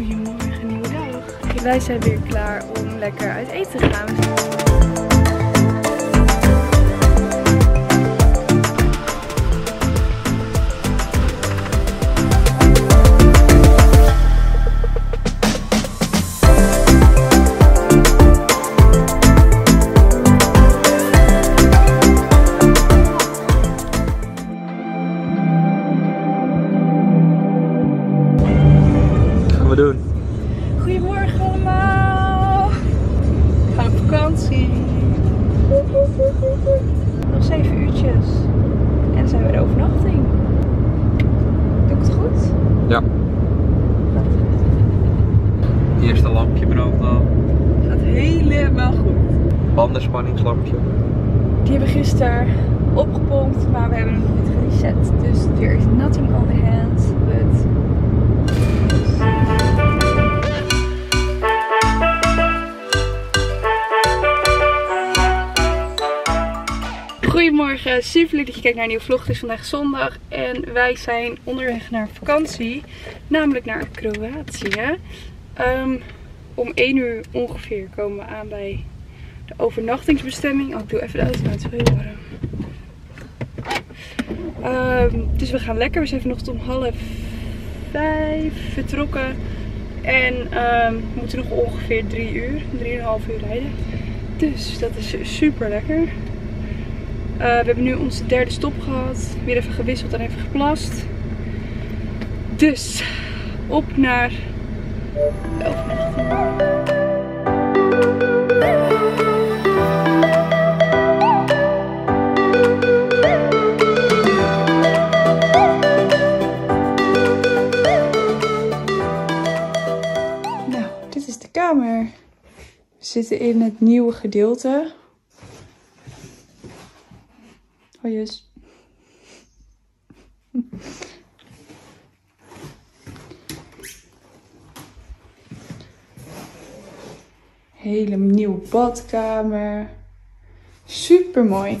Goedemorgen, nieuwe dag. Wij zijn weer klaar om lekker uit eten te gaan. Goedemorgen allemaal! Ik ga op vakantie. Nog 7 uurtjes. En zijn we de overnachting. Doe ik het goed? Ja. Eerste lampje brandt al. Gaat helemaal goed. Bandenspanningslampje. Die hebben we gisteren opgepompt, maar we hebben hem nog niet gereset. Dus there is nothing on the hand. Goedemorgen, super leuk dat je kijkt naar een nieuwe vlog. Het is vandaag zondag en wij zijn onderweg naar vakantie, namelijk naar Kroatië. Om 1 uur ongeveer komen we aan bij de overnachtingsbestemming. Oh, ik doe even de auto, het is heel warm. Dus we gaan lekker. We zijn vanochtend om 4:30 vertrokken en we moeten nog ongeveer 3,5 uur rijden. Dus dat is super lekker. We hebben nu onze derde stop gehad. Weer even gewisseld en even geplast. Dus op naar de overnachting. Nou, dit is de kamer. We zitten in het nieuwe gedeelte. Oh yes. Hele nieuwe badkamer. Super mooi.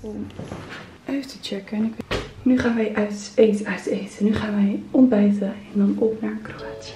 Om even te checken. Nu gaan wij uit eten. Nu gaan wij ontbijten en dan op naar Kroatië.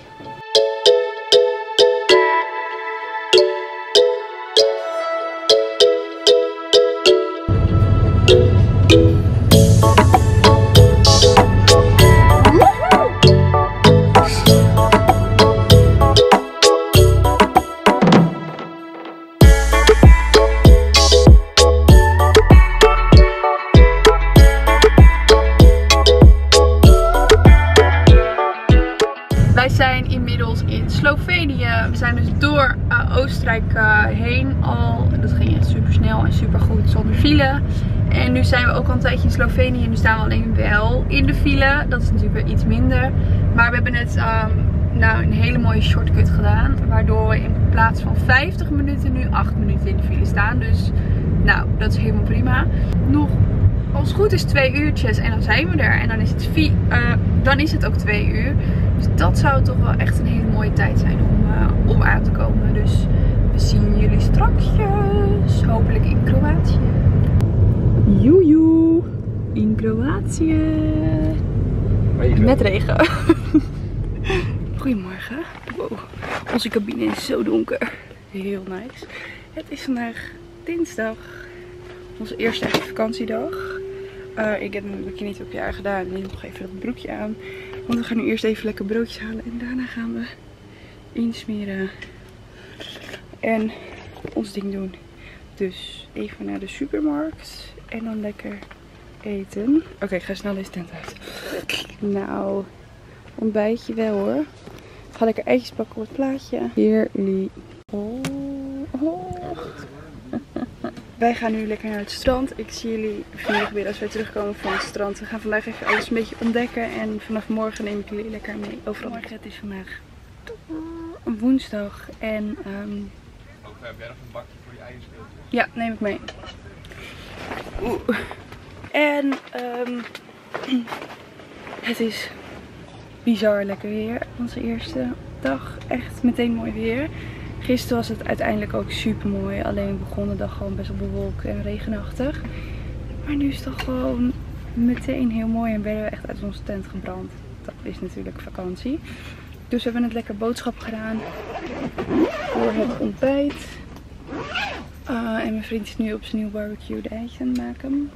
Wij zijn inmiddels in Slovenië. We zijn dus door Oostenrijk heen al. Dat ging echt super snel en super goed zonder file. En nu zijn we ook al een tijdje in Slovenië. En nu staan we alleen wel in de file. Dat is natuurlijk iets minder. Maar we hebben net een hele mooie shortcut gedaan. Waardoor we in plaats van 50 minuten nu 8 minuten in de file staan. Dus nou, dat is helemaal prima. Nog, als het goed is, 2 uurtjes en dan zijn we er. En dan is het, ook 2 uur. Dus dat zou toch wel echt een hele mooie tijd zijn om aan te komen. Dus we zien jullie strakjes. Hopelijk in Kroatië. Joejoe! In Kroatië! Regen. Met regen. Goedemorgen. Wow. Onze cabine is zo donker. Heel nice. Het is vandaag dinsdag. Onze eerste echte vakantiedag. Ik heb mijn bikini-topje aangedaan en nog even dat broekje aan. Want we gaan nu eerst even lekker broodjes halen en daarna gaan we insmeren. En ons ding doen. Dus even naar de supermarkt en dan lekker eten. Oké, ik ga snel deze tent uit. Nou, ontbijtje wel hoor. Ik ga lekker eitjes pakken op het plaatje. Heerlijk. Wij gaan nu lekker naar het strand. Ik zie jullie vanmiddag weer als wij terugkomen van het strand. We gaan vandaag even alles een beetje ontdekken. En vanaf morgen neem ik jullie lekker mee. Overal. Het is vandaag een woensdag. En heb jij nog een bakje voor je eigen speeltje? Ja, neem ik mee. Oeh. En het is bizar lekker weer. Onze eerste dag echt meteen mooi weer. Gisteren was het uiteindelijk ook super mooi. Alleen begon de dag gewoon best wel bewolkt en regenachtig. Maar nu is het toch gewoon meteen heel mooi en werden we echt uit onze tent gebrand. Dat is natuurlijk vakantie. Dus we hebben het lekker boodschap gedaan voor het ontbijt. En mijn vriend is nu op zijn nieuw barbecue de eitjes aan het maken.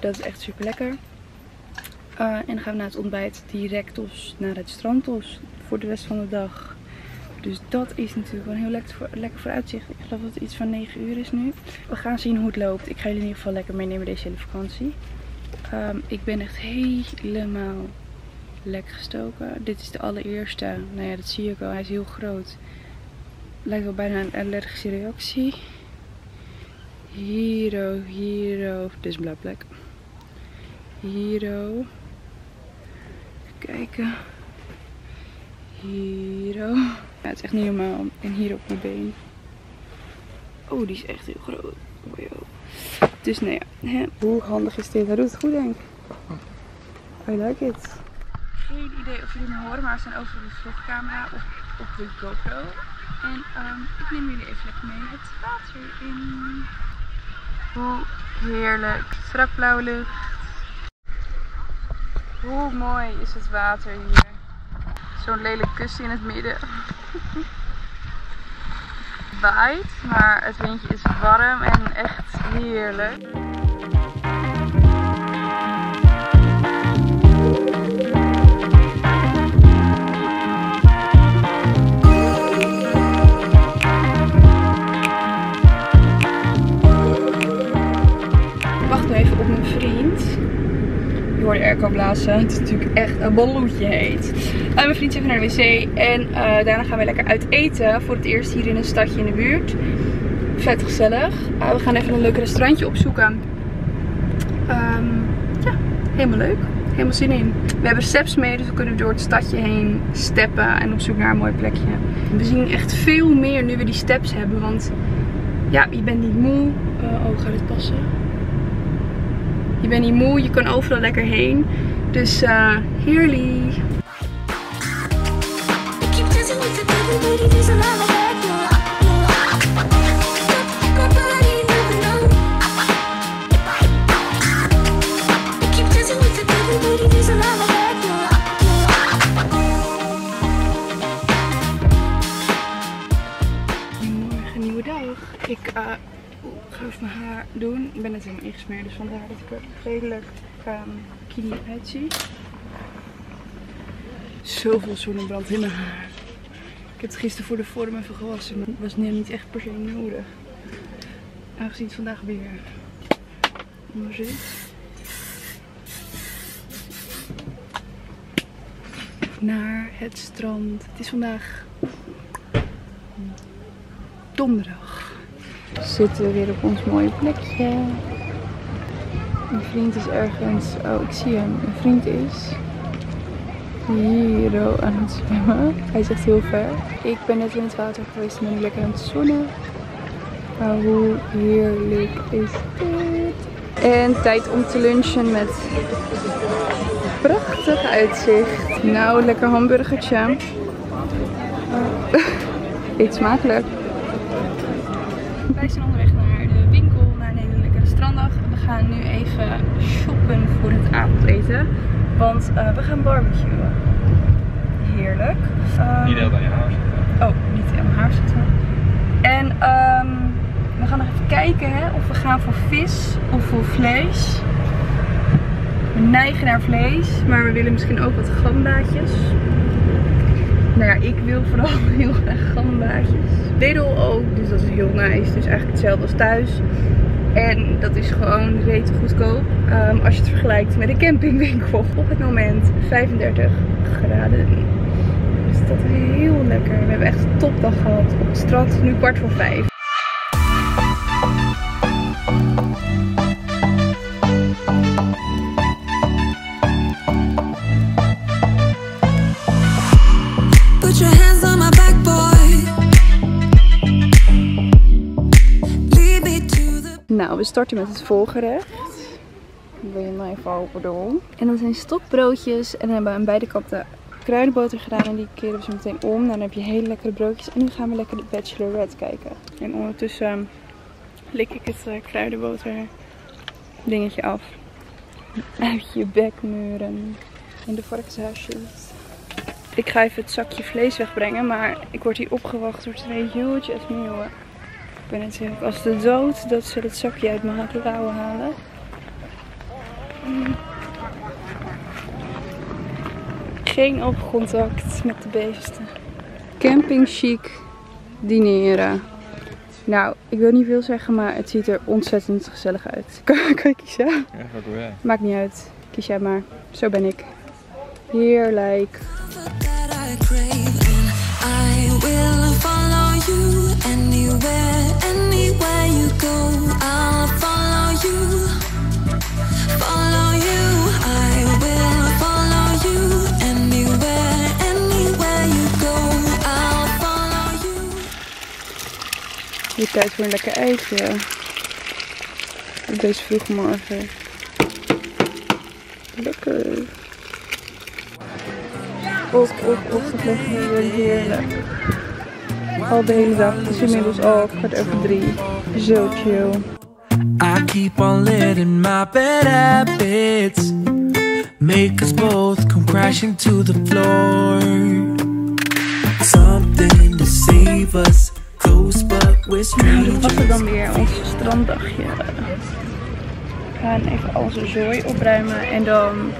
Dat is echt super lekker. En dan gaan we na het ontbijt direct naar het strand voor de rest van de dag. Dus dat is natuurlijk wel een heel lekker vooruitzicht. Ik geloof dat het iets van 9 uur is nu. We gaan zien hoe het loopt. Ik ga jullie in ieder geval lekker meenemen deze hele vakantie. Ik ben echt helemaal lek gestoken. Dit is de allereerste. Nou ja, dat zie je ook wel. Hij is heel groot. Lijkt wel bijna een allergische reactie. Hiero. Dit is een blauw plek. Hiero. Even kijken. Hiero. Ja, het is echt niet normaal. En hier op mijn been. Oh, die is echt heel groot. Wow. Dus nou ja, hè? Hoe handig is dit? Hij doet het goed, denk ik. I like it. Geen idee of jullie me horen, maar we zijn over de vlogcamera of op de GoPro. En ik neem jullie even lekker mee het water in. Hoe heerlijk. Strak blauwe lucht. Hoe mooi is het water hier. Zo'n lelijk kussen in het midden. Het waait, maar het windje is warm en echt heerlijk. De airco blazen. Het is natuurlijk echt een balloetje heet. Mijn vriend is even naar de wc en daarna gaan we lekker uit eten. Voor het eerst hier in een stadje in de buurt. Vet gezellig. We gaan even een leuk restaurantje opzoeken. Ja, helemaal leuk. Helemaal zin in. We hebben steps mee, dus we kunnen door het stadje heen steppen en op zoek naar een mooi plekje. We zien echt veel meer nu we die steps hebben, want ja, je bent niet moe. Oh, gaat dit passen? Je bent niet moe, je kan overal lekker heen. Dus heerlijk. Morgen nieuwe dag. Ik ga even mijn haar doen. Ik ben net helemaal ingesmeerd, dus vandaar dat ik er redelijk kini uitzie. Zoveel zonnebrand in mijn haar. Ik heb het gisteren voor de vorm even gewassen, maar het was niet echt per se nodig. Aangezien het vandaag weer onder zit. Naar het strand. Het is vandaag donderdag. Zitten we weer op ons mooie plekje. Mijn vriend is ergens. Oh, ik zie hem. Mijn vriend is hier aan het zwemmen. Hij is echt heel ver. Ik ben net in het water geweest en ben ik lekker aan het zonnen. Maar hoe heerlijk is dit? En tijd om te lunchen met prachtig uitzicht. Nou, lekker hamburgertje. Eet smakelijk. Wij zijn onderweg naar de winkel, naar een hele lekkere stranddag. We gaan nu even shoppen voor het avondeten, want we gaan barbecuen. Heerlijk. Niet heel bij je haar zitten. Oh, niet in mijn haar zitten. En we gaan nog even kijken of we gaan voor vis of voor vlees. We neigen naar vlees, maar we willen misschien ook wat gambaatjes. Nou ja, ik wil vooral heel graag gambaatjes. Wedel ook, dus dat is heel nice. Dus eigenlijk hetzelfde als thuis. En dat is gewoon rete goedkoop. Als je het vergelijkt met een campingwinkel. Op het moment 35 graden. Dus dat is heel lekker. We hebben echt een topdag gehad op het strand. Nu 4:45. Nou, we starten met het volgerecht. Wil je mij even open? En dat zijn stokbroodjes. En dan hebben we aan beide kanten kruidenboter gedaan. En die keren we zo meteen om. Dan heb je hele lekkere broodjes. En nu gaan we lekker de Bachelorette kijken. En ondertussen lik ik het kruidenboter dingetje af. Uit je bek muren. En de varkenshuisjes. Ik ga even het zakje vlees wegbrengen, maar ik word hier opgewacht door twee huge meeuwen. Ik ben natuurlijk als de dood dat ze het zakje uit mijn klauwen halen. Geen oogcontact met de beesten. Camping chic dineren. Nou, ik wil niet veel zeggen, maar het ziet er ontzettend gezellig uit. Kan je kiezen? Ja, dat doe jij. Maakt niet uit. Kies jij maar. Zo ben ik. Heerlijk. Je tijd voor een lekker eitje. Op deze vroege morgen. Lekker. Het ligt weer heerlijk. Al de hele dag. Het is inmiddels al kwart over 3. Zo chill. I keep on letting my bad habits make us both come crashing to the floor. Something to save us. Dit was er dan weer, ons stranddagje. We gaan even al zijn zooi opruimen en dan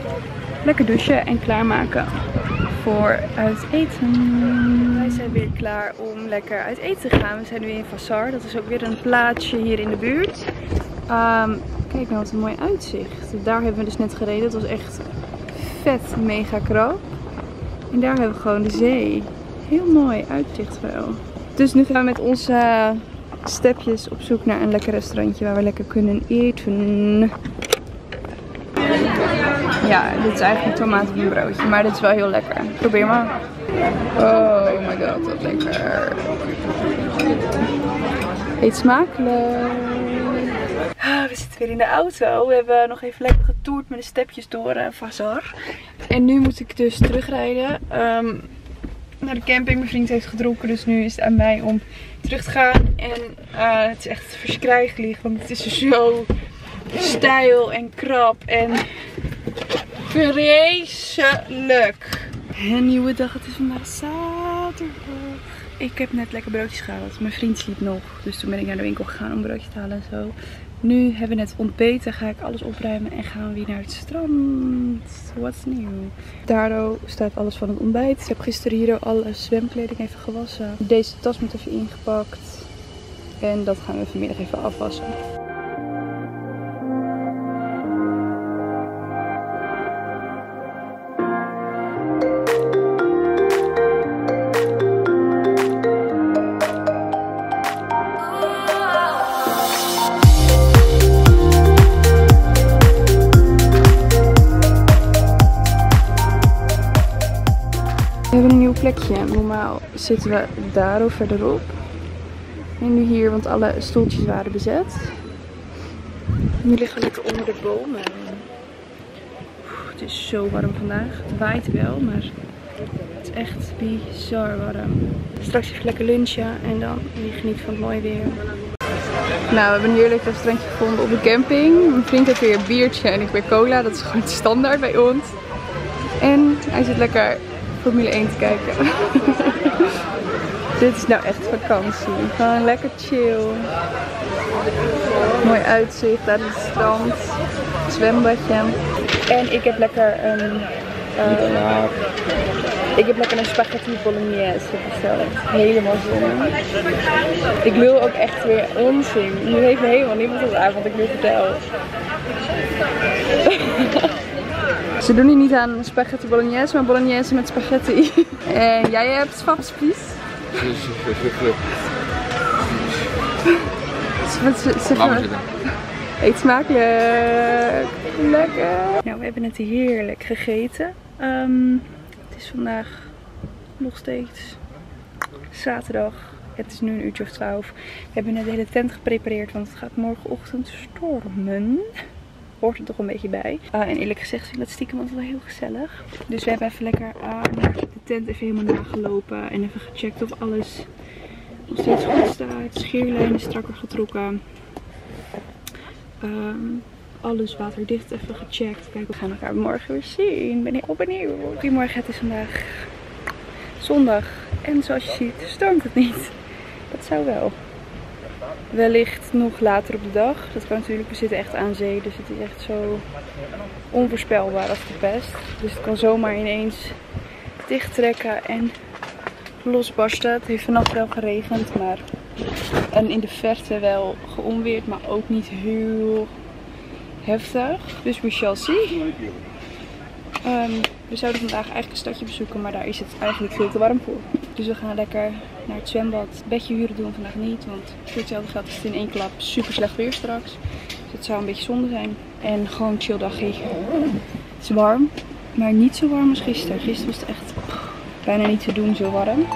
lekker douchen en klaarmaken voor uit eten. Wij zijn weer klaar om lekker uit eten te gaan. We zijn nu in Vassar, dat is ook weer een plaatsje hier in de buurt. Kijk nou, wat een mooi uitzicht. Daar hebben we dus net gereden, het was echt vet mega kroop. En daar hebben we gewoon de zee. Heel mooi uitzicht wel. Dus nu gaan we met onze stepjes op zoek naar een lekker restaurantje waar we lekker kunnen eten. Ja, dit is eigenlijk een tomaat op een broodje, maar dit is wel heel lekker. Probeer maar. Oh my god, wat lekker. Eet smakelijk. We zitten weer in de auto. We hebben nog even lekker getoerd met de stepjes door Vassar. En nu moet ik dus terugrijden. Naar de camping. Mijn vriend heeft gedronken, dus nu is het aan mij om terug te gaan. En het is echt verschrijkelijk, want het is zo steil en krap en vreselijk. Een nieuwe dag, het is vandaag zaterdag. Ik heb net lekker broodjes gehaald. Mijn vriend sliep nog, dus toen ben ik naar de winkel gegaan om een broodje te halen en zo. Nu hebben we net ontbeten, ga ik alles opruimen en gaan we weer naar het strand. What's new? Daardoor staat alles van het ontbijt. Ik heb gisteren hier alle zwemkleding even gewassen. Deze tas moet even ingepakt. En dat gaan we vanmiddag even afwassen. Plekje. Normaal zitten we daar of verderop. En nu hier, want alle stoeltjes waren bezet. Nu liggen we lekker onder de bomen. Het is zo warm vandaag. Het waait wel, maar het is echt bizar warm. Straks even lekker lunchen en dan geniet van het mooie weer. Nou, we hebben een heerlijk restaurantje gevonden op de camping. Mijn vriend heeft weer een biertje en ik weer cola. Dat is gewoon standaard bij ons. En hij zit lekker Formule 1 te kijken. Dit is nou echt vakantie. Gewoon lekker chill. Mooi uitzicht uit het strand. Zwembadje. En ik heb lekker een spaghetti bolognese besteld. Helemaal zin. Ik wil ook echt weer onzin. Nu heeft me helemaal niemand wat aan wat ik nu vertel. Ze doen hier niet aan spaghetti bolognese, maar bolognese met spaghetti. En jij hebt fapspies? Eet smakelijk. Lekker. Nou, we hebben het heerlijk gegeten. Het is vandaag nog steeds zaterdag. Het is nu een uurtje of 12. We hebben net de hele tent geprepareerd, want het gaat morgenochtend stormen. Hoort er toch een beetje bij. En eerlijk gezegd vind ik dat stiekem altijd wel heel gezellig. Dus we hebben even lekker naar de tent even helemaal nagelopen. En even gecheckt of alles nog steeds goed staat. Scheerlijnen strakker getrokken. Alles waterdicht even gecheckt. Kijk, we gaan elkaar morgen weer zien. Ik ben heel benieuwd. Goedemorgen, het is vandaag zondag. En zoals je ziet stormt het niet. Dat zou wel. Wellicht nog later op de dag. Dat kan natuurlijk, we zitten echt aan zee. Dus het is echt zo onvoorspelbaar als de pest. Dus het kan zomaar ineens dicht trekken en losbarsten. Het heeft vannacht wel geregend, maar... En in de verte wel geonweerd, maar ook niet heel heftig. Dus we shall see. We zouden vandaag eigenlijk een stadje bezoeken, maar daar is het eigenlijk veel te warm voor. Dus we gaan lekker naar het zwembad. Bedje huren doen vandaag niet, want voor hetzelfde geld is het in één klap super slecht weer straks. Dus dat zou een beetje zonde zijn. En gewoon chill dagje. Het is warm, maar niet zo warm als gisteren. Gisteren was het echt bijna niet te doen, zo warm.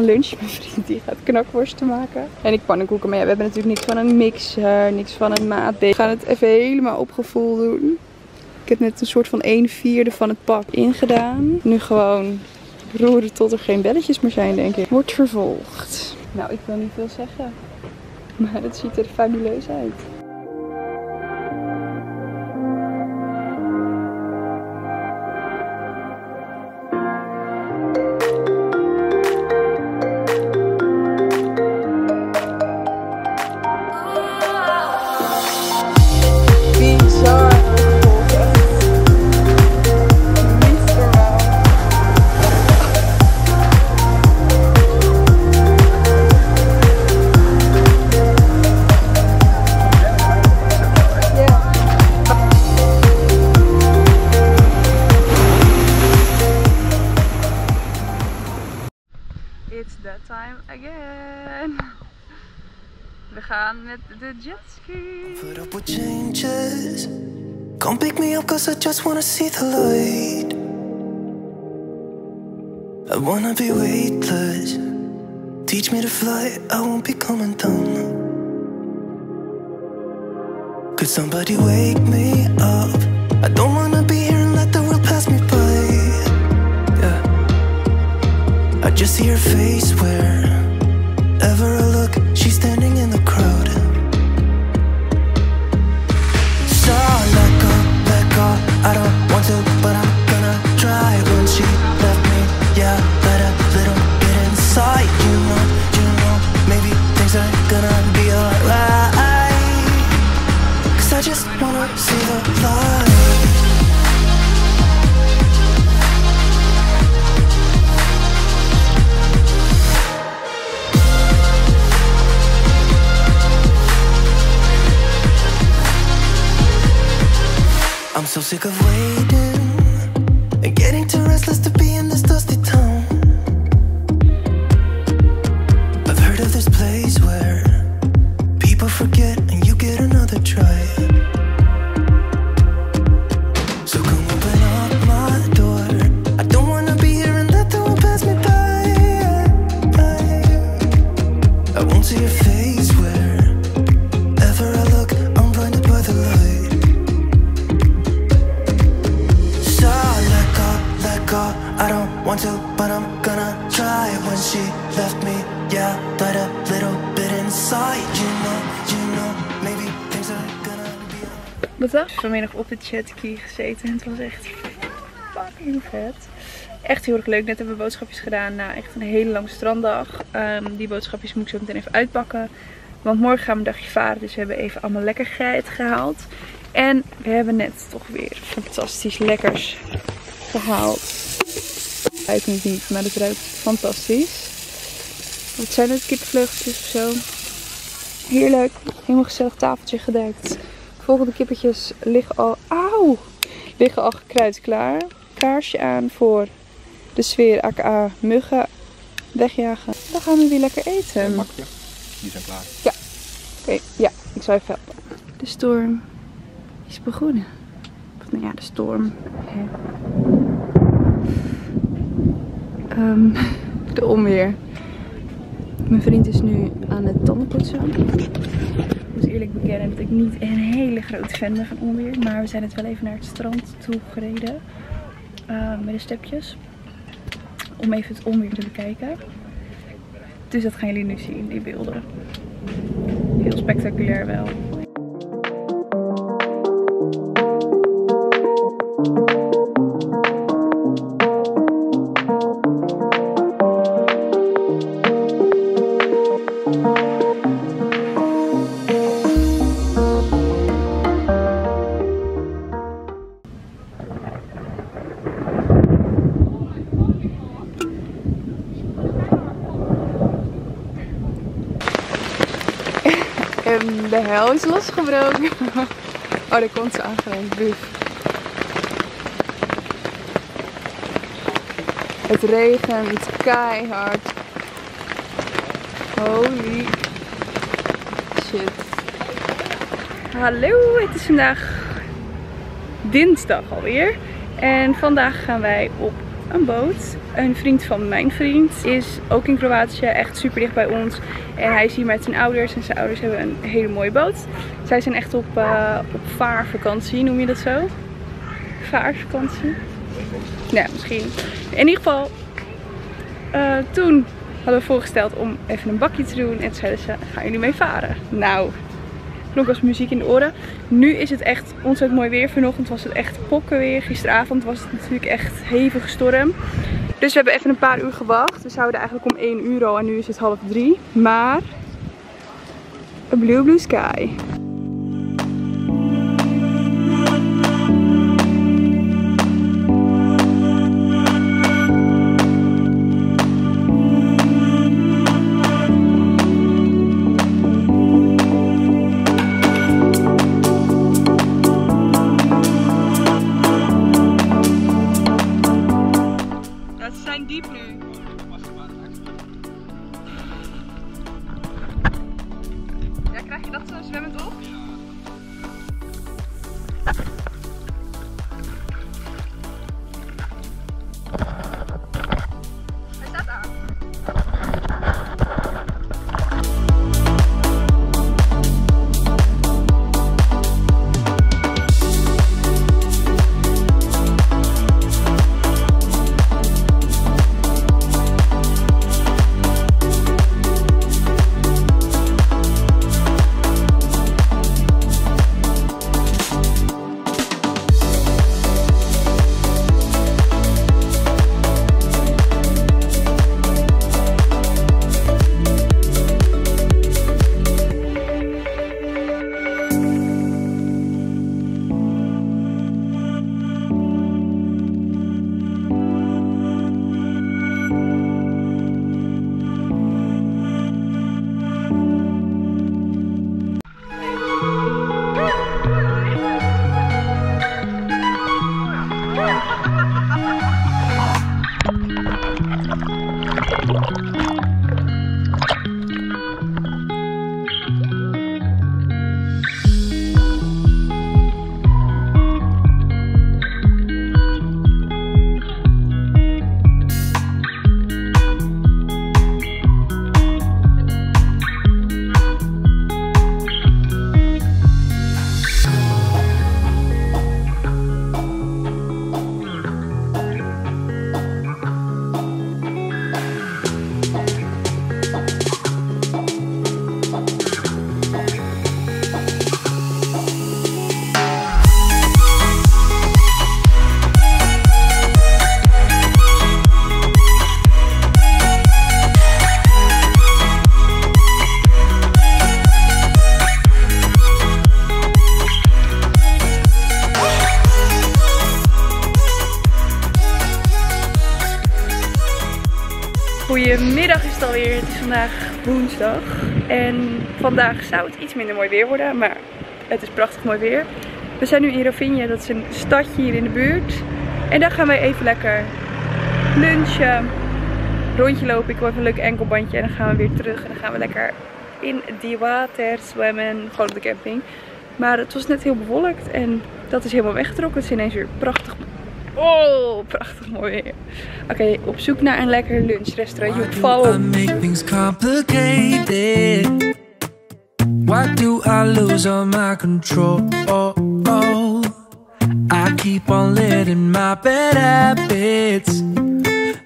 Lunch. Mijn vriend die gaat knakworsten maken. En ik pannenkoeken. Maar ja, we hebben natuurlijk niks van een mixer, niks van een maatbeker. We gaan het even helemaal op gevoel doen. Ik heb net een soort van 1/4 van het pak ingedaan. Nu gewoon roeren tot er geen belletjes meer zijn, denk ik. Wordt vervolgd. Nou, ik wil niet veel zeggen. Maar het ziet er fabuleus uit. We gaan met de jetski. Put up with changes. Come pick me up cause I just wanna see the light. I wanna be weightless. Teach me to fly, I won't be coming down. Could somebody wake me up? I don't wanna be here and let the world pass me by. Yeah. I just see her face wherever I look. She's standing in the crowd. So let go, I don't want to, but I'm gonna try. When she left me, yeah, let a little bit inside. You know, maybe things are gonna be alright. Cause I just wanna see the light. I'm so sick of waiting and getting too restless to be in this dusty town. I've heard of this place where people forget and you get another try. So come open up my door. I don't wanna be here and let the world pass me by. I won't see your face wherever I look. I'm blinded by the light. I don't want to, but I'm gonna try. When she left me, yeah, died a little bit inside. You know, maybe things are gonna be. Wat dan? Vanmiddag op de jetski gezeten en het was echt fucking vet. echt heel erg leuk. Net hebben we boodschapjes gedaan na echt een hele lange stranddag. Die boodschapjes moet ik zo meteen even uitpakken. Want morgen gaan we een dagje varen. Dus we hebben even allemaal lekkerheid gehaald. En we hebben net toch weer fantastisch lekkers gehaald. Het ruikt niet, maar het ruikt fantastisch. Wat zijn het? Kippenvleugeltjes of zo. Heerlijk. Helemaal gezellig tafeltje gedekt. De volgende kippetjes liggen al... Auw! Liggen al gekruid klaar. Kaarsje aan voor de sfeer, aka muggen wegjagen. Dan gaan we weer lekker eten. Een bakje. Die zijn klaar. Ja. Oké, ja. Ik zal even helpen. De storm is begonnen. Nou ja, de storm. De onweer. Mijn vriend is nu aan het tandenpoetsen. Ik moet eerlijk bekennen dat ik niet een hele grote fan ben van onweer. Maar we zijn het wel even naar het strand toe gereden. Met de stepjes. Om even het onweer te bekijken. Dus dat gaan jullie nu zien, die beelden. Heel spectaculair wel. De hel is losgebroken. Oh, daar komt ze aangereden. Buf. Het regent keihard. Holy shit. Hallo, het is vandaag dinsdag alweer. En vandaag gaan wij op een boot. Een vriend van mijn vriend is ook in Kroatië, echt super dicht bij ons. En hij is hier met zijn ouders en zijn ouders hebben een hele mooie boot. Zij zijn echt op vaarvakantie, noem je dat zo? Vaarvakantie? Nou, misschien. In ieder geval, toen hadden we voorgesteld om even een bakje te doen. En zeiden ze, gaan jullie mee varen? Nou, klonk als muziek in de oren. Nu is het echt ontzettend mooi weer. Vanochtend was het echt pokkenweer. Gisteravond was het natuurlijk echt hevige storm. Dus we hebben even een paar uur gewacht. We zouden eigenlijk om 1 uur al en nu is het 2:30. Maar... a blue blue sky. Goedemiddag is het alweer. Het is vandaag woensdag. En vandaag zou het iets minder mooi weer worden. Maar het is prachtig mooi weer. We zijn nu in Rovinj. Dat is een stadje hier in de buurt. En daar gaan wij even lekker lunchen. Rondje lopen. Ik wil even een leuk enkelbandje. En dan gaan we weer terug. En dan gaan we lekker in die water zwemmen. Gewoon op de camping. Maar het was net heel bewolkt. En dat is helemaal weggetrokken. Het is ineens weer prachtig. Oh, prachtig mooi weer. Oké, op zoek naar een lekker lunchrestaurantje op Vallen. Why do I lose all my control? Oh, oh. I keep on letting my bad habits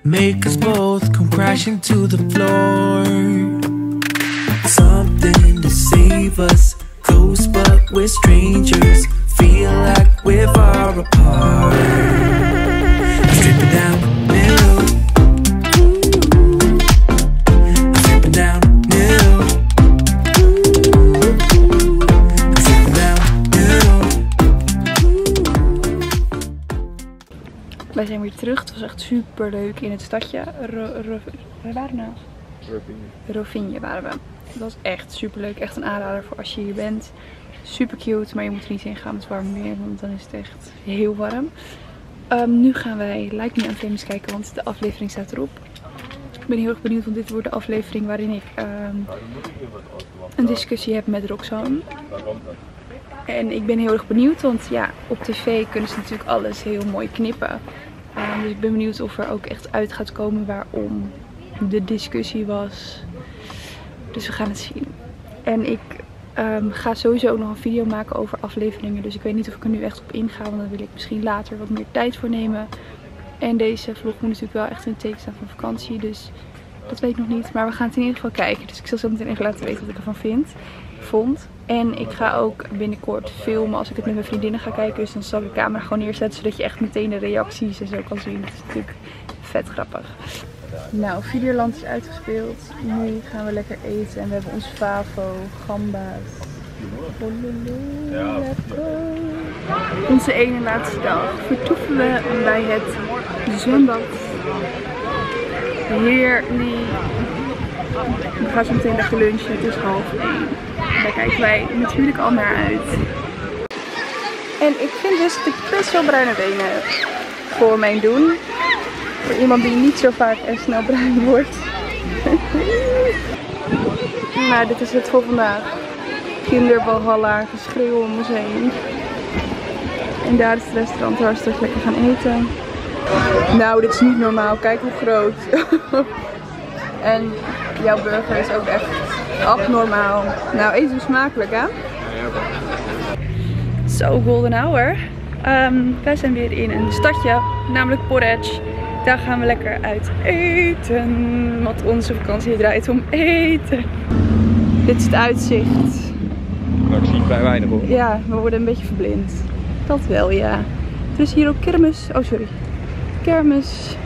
make us both come crashing to the floor. Something to save us, close but we're strangers. Feel like we're far apart. Wij zijn weer terug. Het was echt super leuk in het stadje. Waar waren we nou? Rovinj. Rovinj waren we. Dat was echt super leuk. Echt een aanrader voor als je hier bent. Super cute, maar je moet er niet in gaan met warm weer, want dan is het echt heel warm. Nu gaan wij Like Me and Famous kijken, want de aflevering staat erop. Ik ben heel erg benieuwd, want dit wordt de aflevering waarin ik een discussie heb met Roxanne. En ik ben heel erg benieuwd, want ja, op tv kunnen ze natuurlijk alles heel mooi knippen. Dus ik ben benieuwd of er ook echt uit gaat komen waarom de discussie was. Dus we gaan het zien. En ik ga sowieso ook nog een video maken over afleveringen. Dus ik weet niet of ik er nu echt op inga, want daar wil ik misschien later wat meer tijd voor nemen. En deze vlog moet natuurlijk wel echt in het teken staan van vakantie. Dus dat weet ik nog niet. Maar we gaan het in ieder geval kijken. Dus ik zal zo meteen even laten weten wat ik ervan vond. En ik ga ook binnenkort filmen als ik het met mijn vriendinnen ga kijken. Dus dan zal ik de camera gewoon neerzetten, zodat je echt meteen de reacties en zo kan zien. Dat is natuurlijk vet grappig. Nou, Videoland is uitgespeeld. Nu gaan we lekker eten. En we hebben ons favo, gamba's. Onze ene laatste dag. Vertoeven we bij het zwembad. Heerlijk. We gaan zo meteen lekker lunchen. Het is 12:30. Daar kijken wij natuurlijk al naar uit. En ik vind dus dat ik best wel bruine benen heb. Voor mijn doen. Voor iemand die niet zo vaak en snel bruin wordt. Maar dit is het voor vandaag. Kinderbalhalla, geschreeuw om ons heen. En daar is het restaurant waar we straks lekker gaan eten. Nou, dit is niet normaal. Kijk hoe groot. En jouw burger is ook echt abnormaal. Nou, eet hem smakelijk, hè? Zo, golden hour. Wij zijn weer in een stadje, namelijk Poreč. Daar gaan we lekker uit eten. Want onze vakantie draait om eten. Dit is het uitzicht. Maar ik zie vrij weinig, hoor. Ja, we worden een beetje verblind. Dat wel, ja. Er is hier ook kermis. Oh, sorry. Kermis.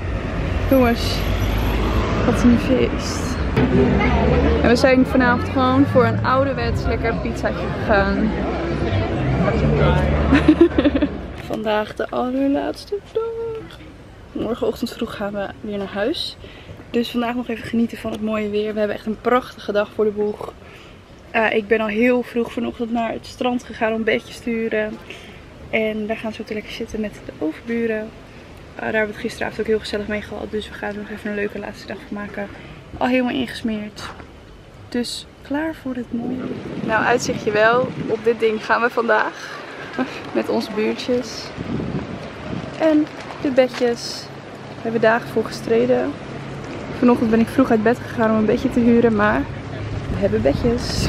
Jongens. Wat een feest. En we zijn vanavond gewoon voor een ouderwets lekker pizzaatje gegaan. Vandaag de allerlaatste dag. Morgenochtend vroeg gaan we weer naar huis. Dus vandaag nog even genieten van het mooie weer. We hebben echt een prachtige dag voor de boeg. Ik ben al heel vroeg vanochtend naar het strand gegaan om een bedje te sturen. En daar gaan we zo te lekker zitten met de overburen. Daar hebben we het gisteravond ook heel gezellig mee gehad. Dus we gaan er nog even een leuke laatste dag van maken. Al helemaal ingesmeerd. Dus klaar voor het mooie. Nou, uitzichtje wel. Op dit ding gaan we vandaag. Met onze buurtjes. En de bedjes. We hebben dagen voor gestreden. Vanochtend ben ik vroeg uit bed gegaan om een bedje te huren. Maar we hebben bedjes.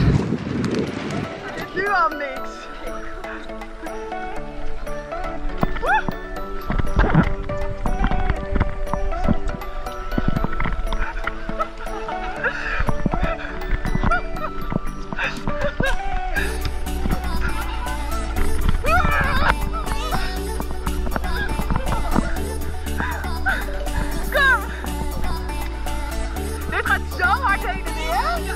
Nu al niks. Zo hard heen en weer.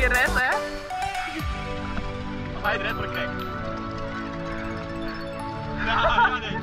je redt, hè? Als hij het redt, word ik gek. Ja, nee.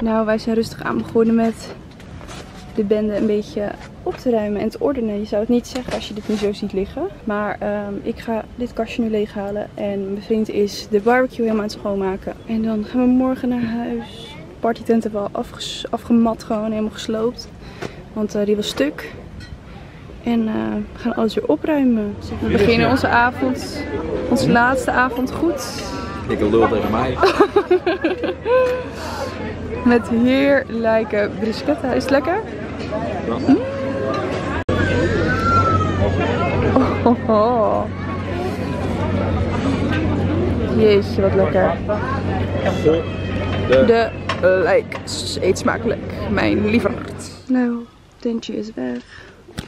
Nou, wij zijn rustig aan begonnen met de bende een beetje op te ruimen en te ordenen. Je zou het niet zeggen als je dit nu zo ziet liggen. Maar ik ga dit kastje nu leeghalen en mijn vriend is de barbecue helemaal aan het schoonmaken. En dan gaan we morgen naar huis. De partytent hebben we al afgemat, gewoon helemaal gesloopt. Want die was stuk. En we gaan alles weer opruimen. We beginnen onze avond, onze laatste avond goed. Ik lul tegen mij. Met heerlijke bruschetta. Is het lekker? Ja. Mm? Oh, oh, oh. Jeetje, wat lekker. De like. Eet smakelijk, mijn lieverd. Nou, het tentje is weg.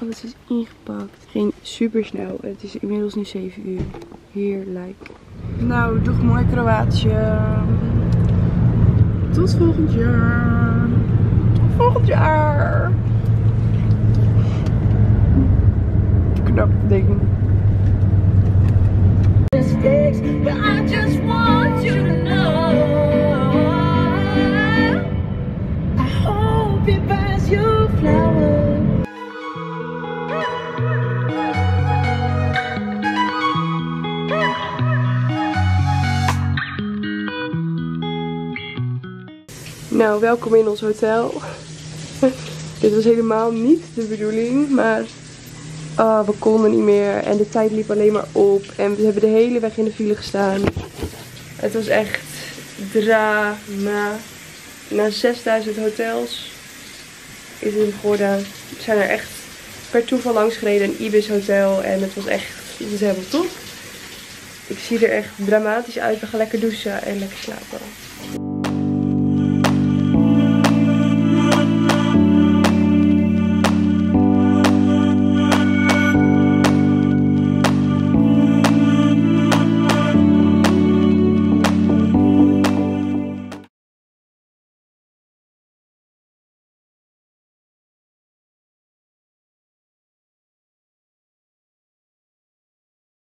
Alles is ingepakt. Het ging super snel. Het is inmiddels nu 7 uur. Heerlijk. Nou, doeg mooi Kroatië. Tot volgend jaar. Tot volgend jaar. Knap ding. But I just want you to know. I hope it buys you flowers. Nou, welkom in ons hotel. Dit was helemaal niet de bedoeling, maar we konden niet meer en de tijd liep alleen maar op. En we hebben de hele weg in de file gestaan. Het was echt drama. Na 6000 hotels is het in Gorda. We zijn er echt per toeval langs gereden, een Ibis hotel. En het was echt, het is helemaal top. Ik zie er echt dramatisch uit. We gaan lekker douchen en lekker slapen.